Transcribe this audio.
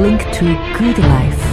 linked to good life.